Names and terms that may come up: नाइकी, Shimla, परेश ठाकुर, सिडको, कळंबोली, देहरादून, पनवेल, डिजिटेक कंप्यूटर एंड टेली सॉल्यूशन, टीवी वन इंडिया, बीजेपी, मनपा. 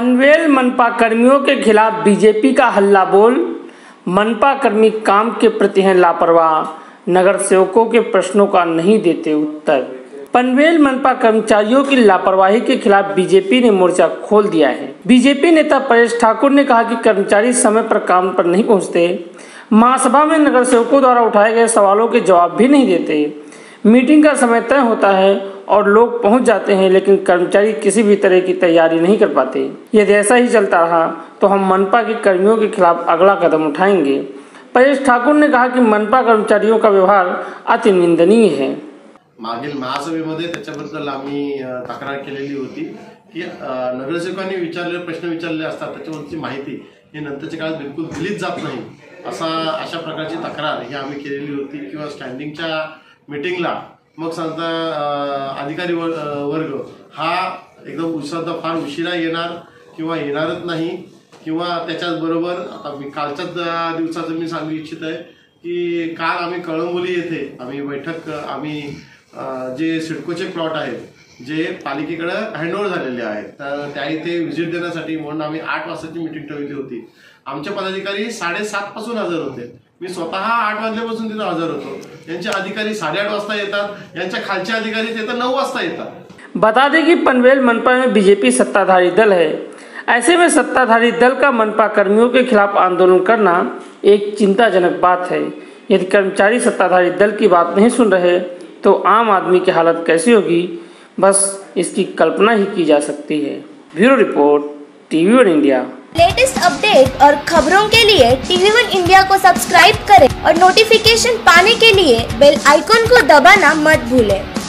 पनवेल मनपा कर्मियों के खिलाफ बीजेपी का हल्ला बोल। मनपा कर्मी काम के प्रति हैं लापरवाह, नगर सेवकों के प्रश्नों का नहीं देते उत्तर। पनवेल मनपा कर्मचारियों की लापरवाही के खिलाफ बीजेपी ने मोर्चा खोल दिया है। बीजेपी नेता परेश ठाकुर ने कहा कि कर्मचारी समय पर काम पर नहीं पहुंचते, महासभा में नगर सेवकों द्वारा उठाए गए सवालों के जवाब भी नहीं देते। मीटिंग का समय तय होता है और लोग पहुंच जाते हैं, लेकिन कर्मचारी किसी भी तरह की तैयारी नहीं कर पाते। यदि ऐसा ही चलता रहा तो हम मनपा के कर्मियों के खिलाफ अगला कदम उठाएंगे। परेश ठाकुर ने कहा कि मनपा कर्मचारियों का व्यवहार अति निंदनीय है। मागील महासभेमध्ये त्याच्याबद्दल आम्ही तक्रार केलेली होती की नगरसेवकांनी विचारले प्रश्न विचारले असतात त्याच्यावरची माहिती ही नंतरच्या काळात बिलकुल दिलीच जात नाही, अशा प्रकारची तक्रार ही आम्ही केलेली होती। किंवा स्टँडिंगच्या मीटिंगला मग सांगता अधिकारी वर्ग हा एकदम उत्साह फार उशिरा येणार किंवा येणारच नाही, किंवा त्याच्याबरोबर आता मी कालच्या दिवसाचं मी सांगू इच्छित आहे की काल आम्ही कळंबोली येथे आम्ही बैठक आम्ही जे सिडकोचे प्लॉट आहेत जे पालिकेकडे हँडओव्हर झालेले आहेत तर त्या इथे व्हिजिट देण्यासाठी म्हणून आम्ही 8 वाजताची मीटिंग ठेवली होती। आमचे पदाधिकारी 7:30 पासून हजर होते, मी स्वतः 8 वाजल्यापासून तिथे हजर होतो। यांचे अधिकारी 8:30 वाजता येतात, यांच्या खालचे अधिकारी ते तर 9 वाजता येतात। बता दें कि पनवेल मनपा में बीजेपी सत्ताधारी दल है। ऐसे में सत्ताधारी दल का मनपा कर्मियों के खिलाफ आंदोलन करना एक चिंताजनक बात है। यदि कर्मचारी सत्ताधारी दल की बात नहीं सुन रहे तो आम आदमी की हालत कैसी होगी, बस इसकी कल्पना ही की जा सकती है। Bureau report, टीवी वन इंडिया। Latest update और खबरों के लिए टीवी वन इंडिया को सब्सक्राइब करें और नोटिफिकेशन पाने के लिए बेल आइकॉन को दबाना मत भूलें।